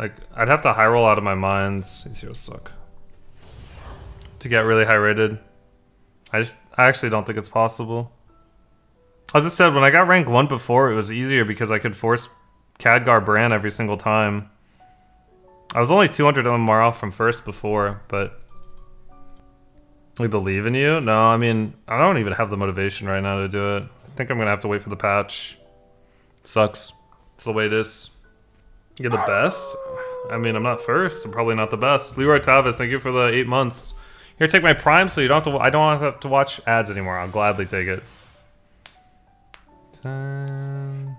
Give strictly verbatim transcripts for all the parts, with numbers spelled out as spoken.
Like, I'd have to high roll out of my mind. These heroes suck. To get really high rated. I just, I actually don't think it's possible. As I said, when I got rank one before, it was easier because I could force Khadgar Bran every single time. I was only two hundred M M R off from first before, but... We believe in you? No, I mean, I don't even have the motivation right now to do it. I think I'm gonna have to wait for the patch. Sucks. It's the way it is. You're the best? I mean, I'm not first. I'm probably not the best. Leroy Tavis, thank you for the eight months. Here, take my Prime so you don't have to... I don't have to watch ads anymore. I'll gladly take it. Ten...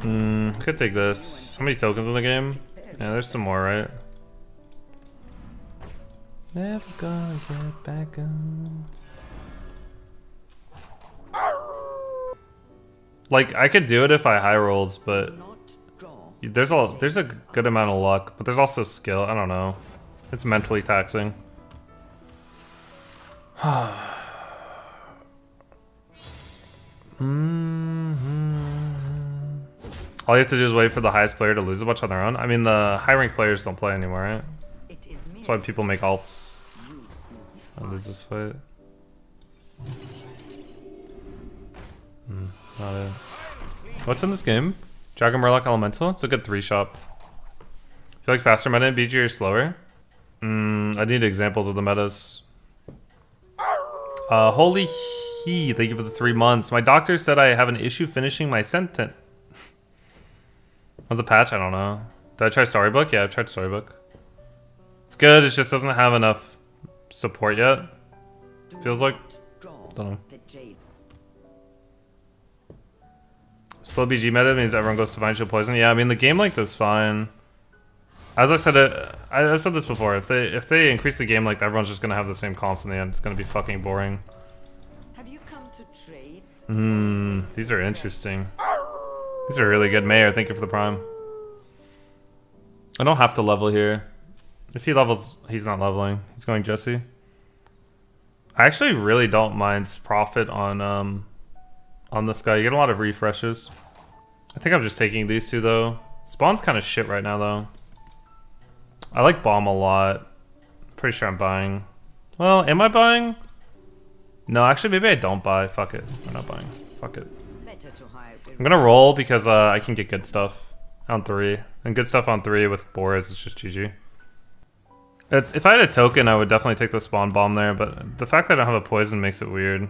Hmm, could take this. How many tokens in the game? Yeah, there's some more, right? Never gonna get back up. Like, I could do it if I high rolls, but there's a there's a good amount of luck, but there's also skill. I don't know. It's mentally taxing. Mm-hmm. All you have to do is wait for the highest player to lose a bunch on their own. I mean, the high rank players don't play anymore, right? That's why people make alts. I lose this fight. Mm, not it. What's in this game? Dragon Murloc Elemental? It's a good three shop. Feel like faster meta in B G or slower? Mm, I need examples of the metas. Uh, holy he, thank you for the three months. My doctor said I have an issue finishing my sentence. What's the patch? I don't know. Did I try Storybook? Yeah, I've tried Storybook. It's good, it just doesn't have enough support yet. Feels like. Don't know. Slow B G meta means everyone goes to Vine Shield Poison. Yeah, I mean, the game like this, fine. As I said, it, I, I've said this before. If they if they increase the game like that, everyone's just gonna have the same comps in the end. It's gonna be fucking boring. Have you come to trade? Hmm, these are interesting. These are really good. Mayor, thank you for the prime. I don't have to level here. If he levels, he's not leveling. He's going Jesse. I actually really don't mind profit on um, on this guy. You get a lot of refreshes. I think I'm just taking these two, though. Spawn's kind of shit right now, though. I like bomb a lot. Pretty sure I'm buying. Well, am I buying? No, actually, maybe I don't buy. Fuck it. I'm not buying. Fuck it. I'm gonna roll because uh, I can get good stuff on three. And good stuff on three with Boris is just G G. It's, if I had a token, I would definitely take the spawn bomb there, but the fact that I don't have a poison makes it weird.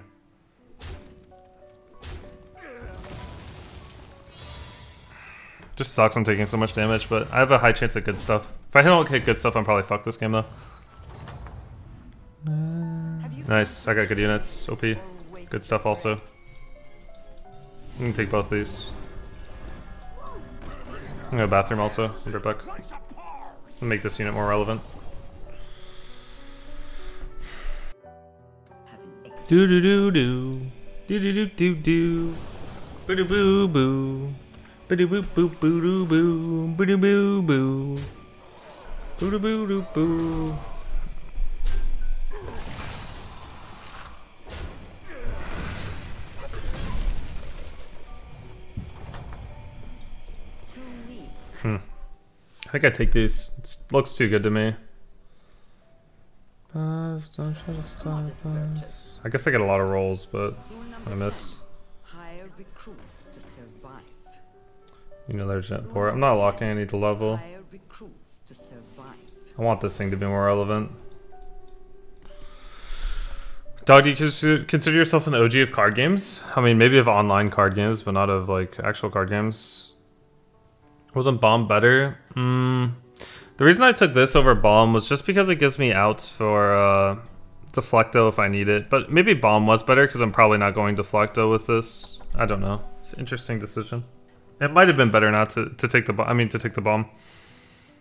Just sucks I'm taking so much damage, but I have a high chance at good stuff. If I don't hit good stuff, I'm probably fucked this game, though. Nice, I got good units. O P. Good stuff also. You can take both these. I'm gonna bathroom also. Be right back. Make this unit more relevant. Do do do do do do do do do boo boo boo boo boo boo boo boo boo boo boo boo boo. Hmm. I think I take these. It looks too good to me. Uh, don't try to stop us. I guess I get a lot of rolls, but I missed. You know there's that port. I'm not locking, I need to level. I want this thing to be more relevant. Dog, do you consider yourself an O G of card games? I mean, maybe of online card games, but not of like actual card games. Wasn't bomb better? Mm. The reason I took this over bomb was just because it gives me outs for uh, Deflect-o if I need it. But maybe bomb was better because I'm probably not going Deflect-o with this. I don't know. It's an interesting decision. It might have been better not to to take the bomb. I mean to take the bomb.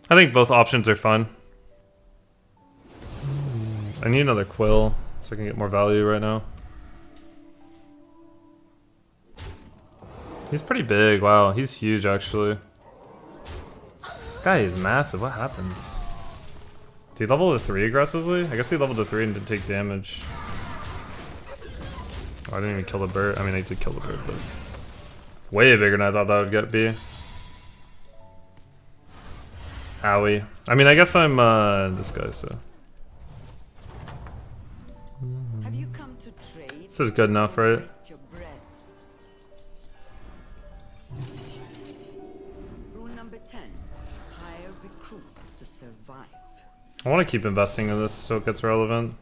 I think both options are fun. I need another quill so I can get more value right now. He's pretty big. Wow, he's huge actually. This guy is massive. What happens? Did he level to three aggressively? I guess he leveled to three and didn't take damage. Oh, I didn't even kill the bird. I mean, I did kill the bird, but way bigger than I thought that would get be. Owie. I mean, I guess I'm uh, this guy, so. Have you come to trade? This is good enough, right? I want to keep investing in this so it gets relevant.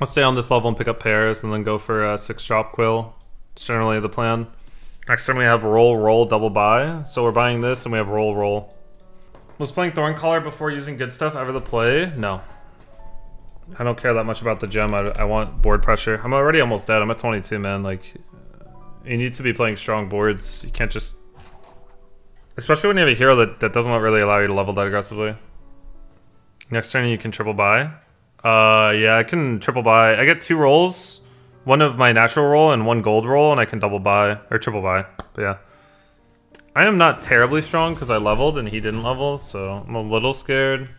I'll stay on this level and pick up pairs and then go for a six drop quill. It's generally the plan. Next time we have roll, roll, double buy. So we're buying this and we have roll, roll. Was playing Thorncaller before using good stuff ever the play? No. I don't care that much about the gem. I, I want board pressure. I'm already almost dead. I'm at twenty-two, man. Like, you need to be playing strong boards. You can't just... Especially when you have a hero that, that doesn't really allow you to level that aggressively. Next turn you can triple buy. Uh, yeah, I can triple buy. I get two rolls. One of my natural roll and one gold roll, and I can double buy, or triple buy, but yeah. I am not terribly strong because I leveled and he didn't level, so I'm a little scared.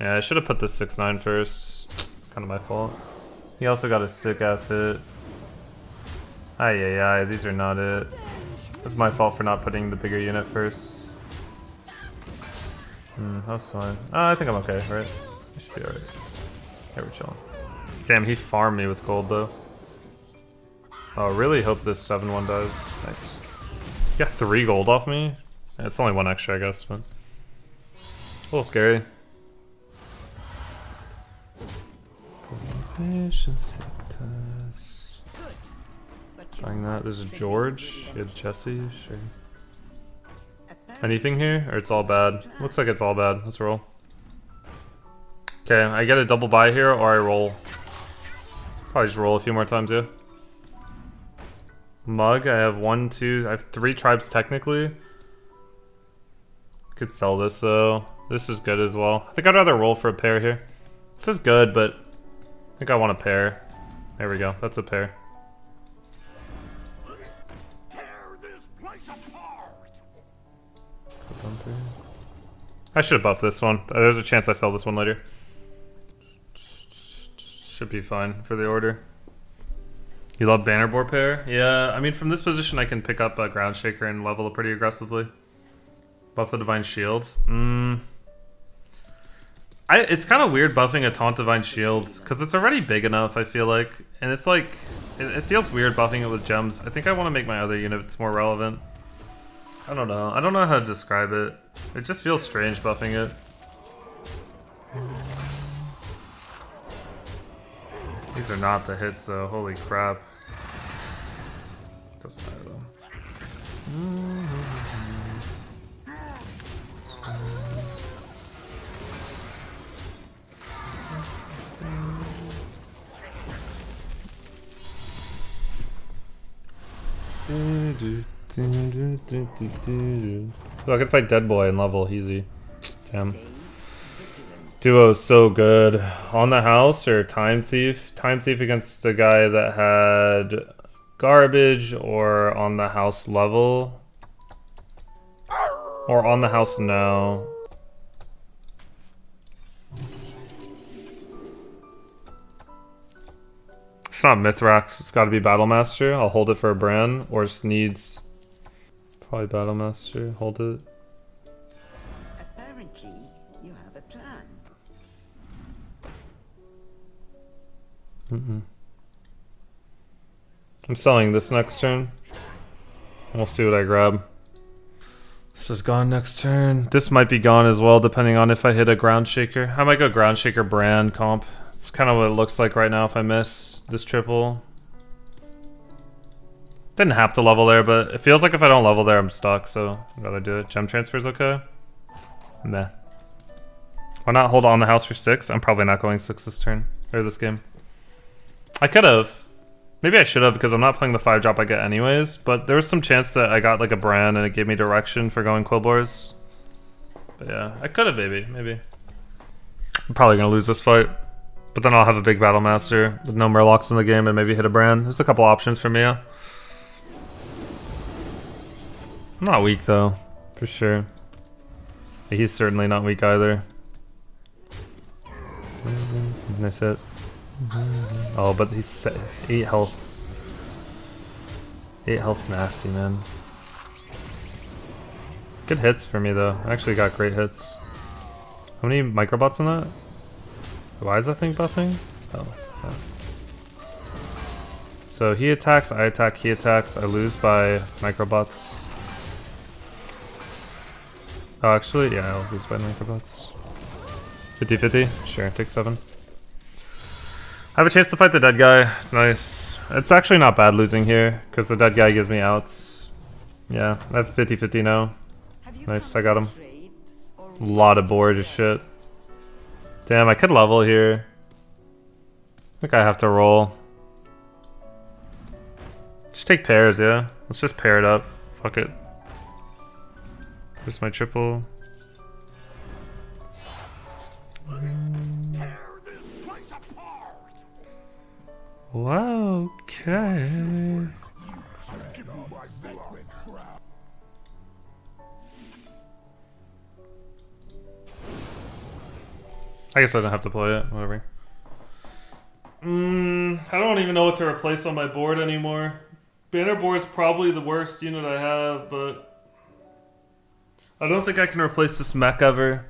Yeah, I should have put this six nine first. It's kind of my fault. He also got a sick ass hit. Aye, aye, aye, these are not it. It's my fault for not putting the bigger unit first. Hmm, that was fine. Uh, I think I'm okay, right? I should be alright. Here we chill. Damn, he farmed me with gold though. Oh, really hope this seven one dies. Nice. You got three gold off me? Yeah, it's only one extra, I guess, but... A little scary. Buying that. This is George. You have Jesse. Sure. Anything here? Or it's all bad? Looks like it's all bad. Let's roll. Okay, I get a double buy here or I roll. Probably just roll a few more times, yeah. Mug, I have one, two, I have three tribes technically. Could sell this though. This is good as well. I think I'd rather roll for a pair here. This is good, but I think I want a pair. There we go, that's a pair. I should have buffed this one. There's a chance I sell this one later. Should be fine for the order. You love Banner Boar pair? Yeah, I mean from this position I can pick up a Ground Shaker and level it pretty aggressively. Buff the Divine Shields. Mm. I, it's kind of weird buffing a Taunt Divine Shield because it's already big enough I feel like. And it's like, it, it feels weird buffing it with gems. I think I want to make my other units more relevant. I don't know. I don't know how to describe it. It just feels strange buffing it. These are not the hits though. Holy crap. Doesn't matter though. Do, do. So I could fight Dead Boy and level easy. Damn. Duo is so good. On the House or Time Thief? Time Thief against a guy that had garbage or on the House level. Or on the House now. It's not Mythrax, it's gotta be Battlemaster. I'll hold it for a Bran or Sneeds. Probably Battlemaster, hold it. Apparently, you have a plan. Mm-mm. I'm selling this next turn. We'll see what I grab. This is gone next turn. This might be gone as well, depending on if I hit a Ground Shaker. I might go Ground Shaker Brand comp. It's kind of what it looks like right now if I miss this triple. Didn't have to level there, but it feels like if I don't level there, I'm stuck, so I'd rather do it. Gem transfer's okay. Meh. Why not hold on the house for six? I'm probably not going six this turn, or this game. I could have. Maybe I should have, because I'm not playing the five drop I get anyways, but there was some chance that I got like a brand and it gave me direction for going Quilboars. But yeah, I could have maybe, maybe. I'm probably gonna lose this fight, but then I'll have a big Battlemaster with no Murlocs in the game and maybe hit a brand. There's a couple options for me, yeah. I'm not weak though, for sure. He's certainly not weak either. Nice hit. Oh, but he's eight health. Eight health's nasty, man. Good hits for me though. I actually got great hits. How many microbots in that? Why is that thing buffing? Oh. Sorry. So he attacks, I attack, he attacks, I lose by microbots. Oh, actually, yeah, I'll lose by microbots. fifty fifty? Sure, take seven. I have a chance to fight the dead guy. It's nice. It's actually not bad losing here, because the dead guy gives me outs. Yeah, I have fifty fifty now. Nice, I got him. A lot of board as shit. Damn, I could level here. I think I have to roll. Just take pairs, yeah? Let's just pair it up. Fuck it. Here's my triple. Wow, okay. I guess I don't have to play it, whatever. Mm, I don't even know what to replace on my board anymore. Banner Boar is probably the worst unit I have, but I don't think I can replace this mech ever.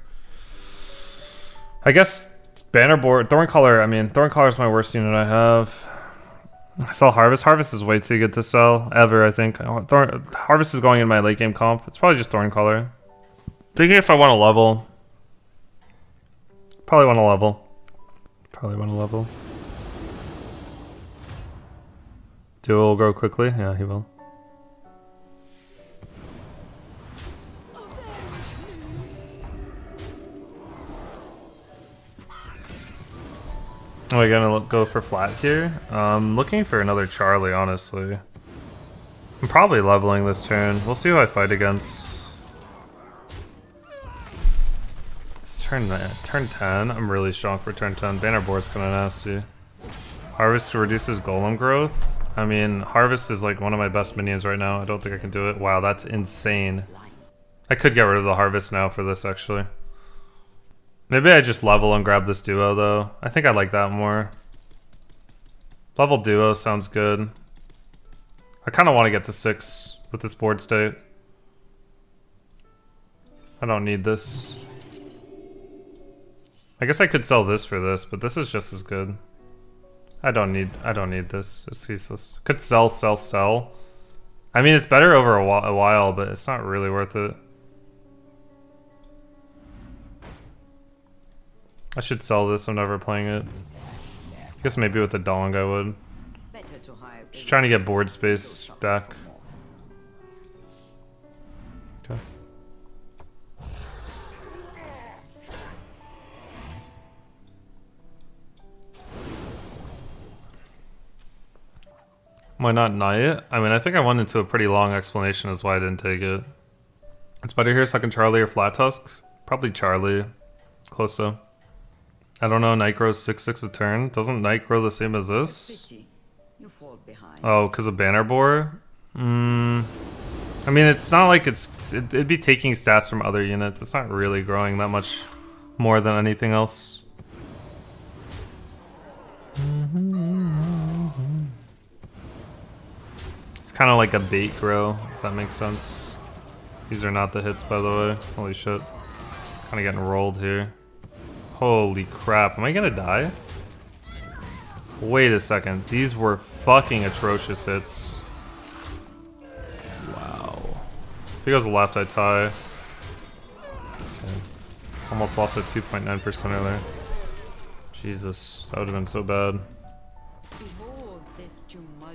I guess Banner Boar, Thorncollar, I mean, Thorncollar is my worst unit I have. I sell Harvest. Harvest is way too good to sell, ever, I think. Thorn, Harvest is going in my late game comp. It's probably just Thorncollar. Thinking if I want to level. Probably want to level. Probably want to level. Duo will grow quickly. Yeah, he will. Are we gonna look, go for flat here? Um, looking for another Charlie, honestly. I'm probably leveling this turn. We'll see who I fight against. It's turn nine, turn ten. I'm really strong for turn ten. Banner Boar's kind of nasty. Harvest reduces Golem growth. I mean, Harvest is like one of my best minions right now. I don't think I can do it. Wow, that's insane. I could get rid of the Harvest now for this, actually. Maybe I just level and grab this duo, though. I think I like that more. Level duo sounds good. I kind of want to get to six with this board state. I don't need this. I guess I could sell this for this, but this is just as good. I don't need I don't need this. It's useless. Could sell, sell, sell. I mean, it's better over a, wh a while, but it's not really worth it. I should sell this. I'm never playing it. I guess maybe with the Dong I would. Just trying to get board space back. Okay. Am I not nigh it? I mean, I think I went into a pretty long explanation as why I didn't take it. It's better here second Charlie or Flat Tusk? Probably Charlie. Close though. I don't know, Knight grows six six a turn. Doesn't Knight grow the same as this? Oh, because of Banner Boar? Mm. I mean, it's not like it's... It, it'd be taking stats from other units. It's not really growing that much more than anything else. It's kind of like a bait grow, if that makes sense. These are not the hits, by the way. Holy shit. Kind of getting rolled here. Holy crap, am I gonna die? Wait a second, these were fucking atrocious hits. Wow. If he goes left, I tie. Okay. Almost lost at two point nine percent earlier. Jesus, that would have been so bad.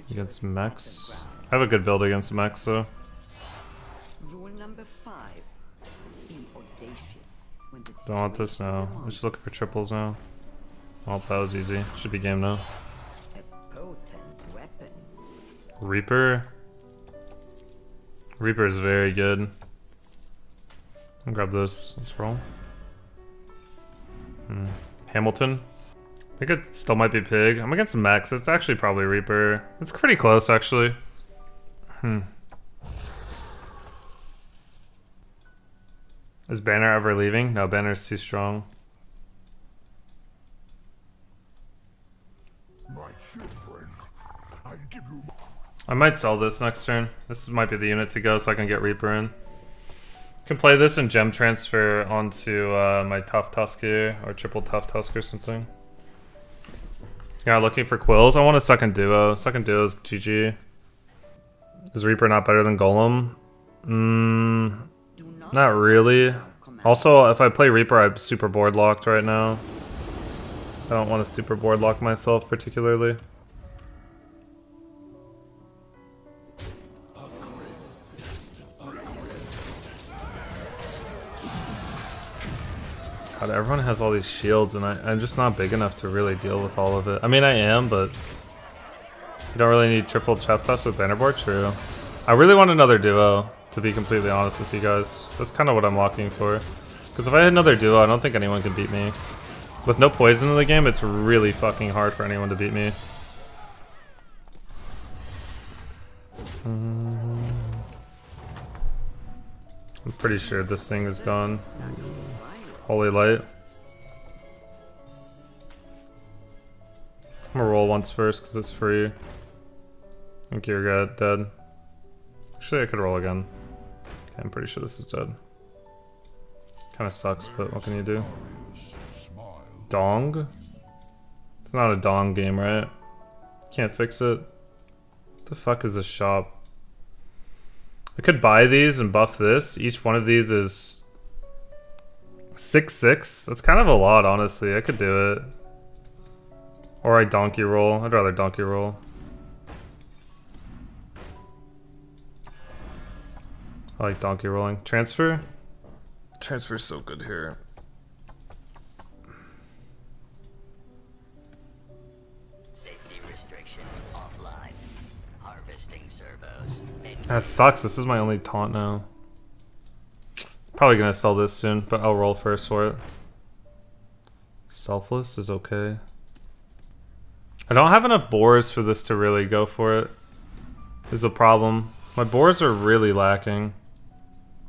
Against Max. I have a good build against Max, so. Don't want this now. I'm just looking for triples now. Well, that was easy. Should be game now. Reaper? Reaper is very good. I'll grab this. Let's roll. Hmm. Hamilton? I think it still might be Pig. I'm against Max. It's actually probably Reaper. It's pretty close, actually. Hmm. Is Banner ever leaving? No, Banner's too strong. My children, I give you my... I might sell this next turn. This might be the unit to go so I can get Reaper in. Can play this and gem transfer onto uh, my Tough Tusk here, or triple Tough Tusk or something. Yeah, looking for Quills. I want a second duo. Second duo is G G. Is Reaper not better than Golem? Mmm, not really. Also, if I play Reaper, I'm super board locked right now. I don't want to super board lock myself particularly. God, everyone has all these shields, and I, I'm just not big enough to really deal with all of it. I mean, I am, but you don't really need triple Tough Tusk with Banner Boar. True. I really want another duo, to be completely honest with you guys. That's kind of what I'm looking for. Because if I had another duo, I don't think anyone could beat me. With no poison in the game, it's really fucking hard for anyone to beat me. I'm pretty sure this thing is gone. Holy light. I'm gonna roll once first because it's free. I think you're good, dead. Actually, I could roll again. Okay, I'm pretty sure this is dead. Kind of sucks, but what can you do? Dong? It's not a Dong game, right? Can't fix it. What the fuck is this shop? I could buy these and buff this. Each one of these is six six. That's kind of a lot, honestly. I could do it. Or I donkey roll. I'd rather donkey roll. I like donkey rolling. Transfer? Transfer's so good here. Safety restrictions offline. Harvesting servos. That sucks. This is my only taunt now. Probably gonna sell this soon, but I'll roll first for it. Selfless is okay. I don't have enough boars for this to really go for it, is the problem. My boars are really lacking.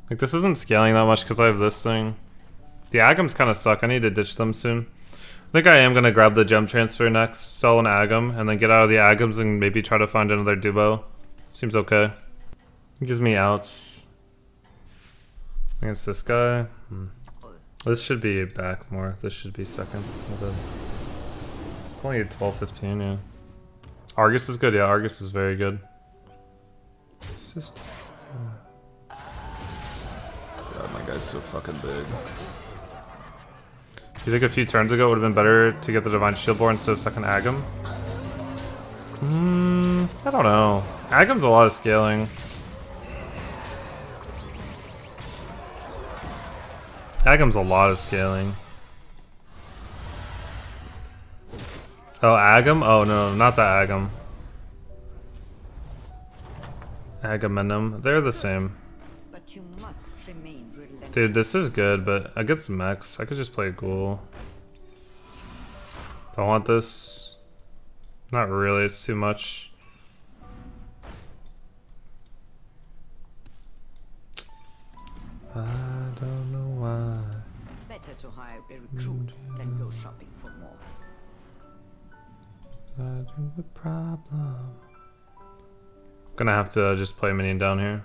Like, this isn't scaling that much because I have this thing. The Agams kind of suck. I need to ditch them soon. I think I am going to grab the gem transfer next, sell an Agam, and then get out of the Agams and maybe try to find another duo. Seems okay. It gives me outs. I think it's this guy. Hmm. This should be back more. This should be second. It's only at twelve fifteen, yeah. Argus is good, yeah. Argus is very good. It's just... God, my guy's so fucking big. You think a few turns ago it would have been better to get the Divine Shield board instead of second Agam? Hmm, I don't know. Agam's a lot of scaling. Agam's a lot of scaling. Oh, Agam? Oh, no, not the Agam. Agamemnon. They're the same. But you must remain relentless. Dude, this is good, but I get some Max. I could just play Ghoul. Do I want this? Not really. It's too much. I don't know why. Better to hire a recruit than go shopping. The problem. I'm gonna have to just play minion down here.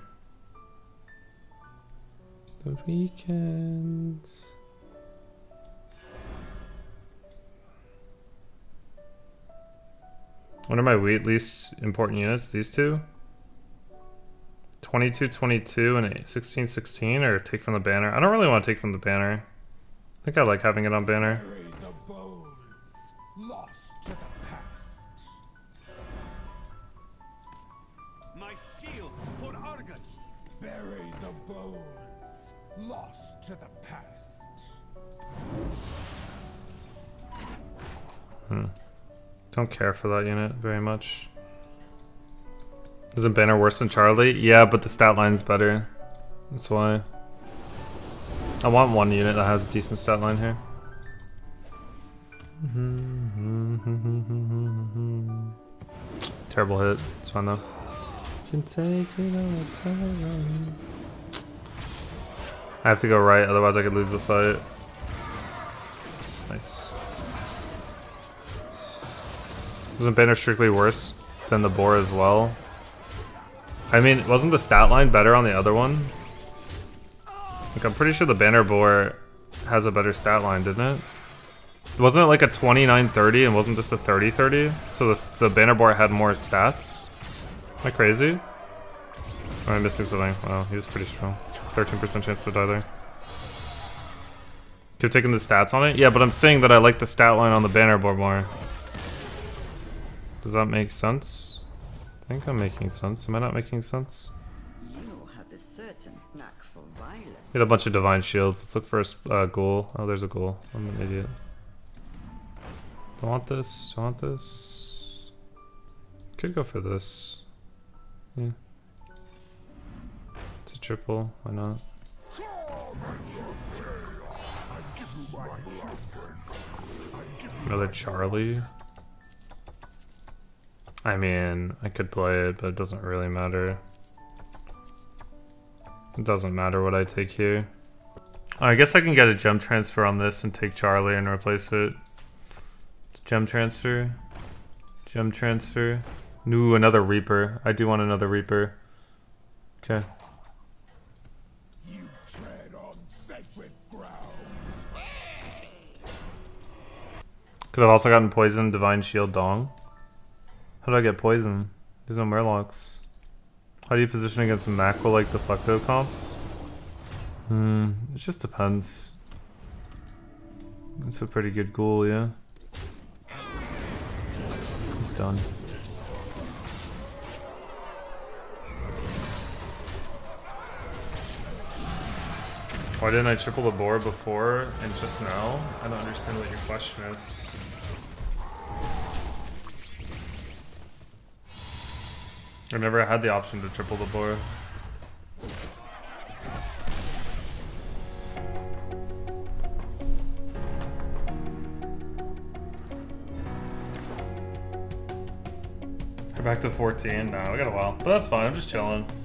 The weekend. What are my least important units? These two? twenty-two twenty-two and sixteen sixteen, or take from the banner? I don't really want to take from the banner. I think I like having it on banner. Hmm. Don't care for that unit very much. Isn't Banner worse than Charlie? Yeah, but the stat line's better. That's why. I want one unit that has a decent stat line here. Terrible hit. It's fine though. Can take it outside. I have to go right, otherwise I could lose the fight. Nice. Wasn't Banner strictly worse than the boar as well? I mean, wasn't the stat line better on the other one? Like, I'm pretty sure the Banner Boar has a better stat line, didn't it? Wasn't it like a twenty-nine thirty and wasn't just a thirty thirty? So the, the Banner Boar had more stats? Am I crazy? Am I missing something? Wow, he was pretty strong. thirteen percent chance to die there. You're taking the stats on it? Yeah, but I'm saying that I like the stat line on the Banner Boar more. Does that make sense? I think I'm making sense. Am I not making sense? You have a certain knack for violence. Get a bunch of divine shields. Let's look for a uh, ghoul. Oh, there's a ghoul. I'm an idiot. Don't want this. Don't want this. Could go for this. Yeah. It's a triple. Why not? Another Charlie. I mean, I could play it, but it doesn't really matter. It doesn't matter what I take here. I guess I can get a gem transfer on this and take Charlie and replace it. Gem transfer. Gem transfer. Ooh, another Reaper. I do want another Reaper. Okay. You tread on sacred ground. Could have also gotten poison, divine shield, Dong. How do I get poison? There's no Murlocs. How do you position against macro like Deflect-o comps? Hmm, it just depends. It's a pretty good ghoul, yeah. He's done. Why didn't I triple the boar before and just now? I don't understand what your question is. I never had the option to triple the boar. We're back to fourteen now. We got a while, but that's fine. I'm just chilling.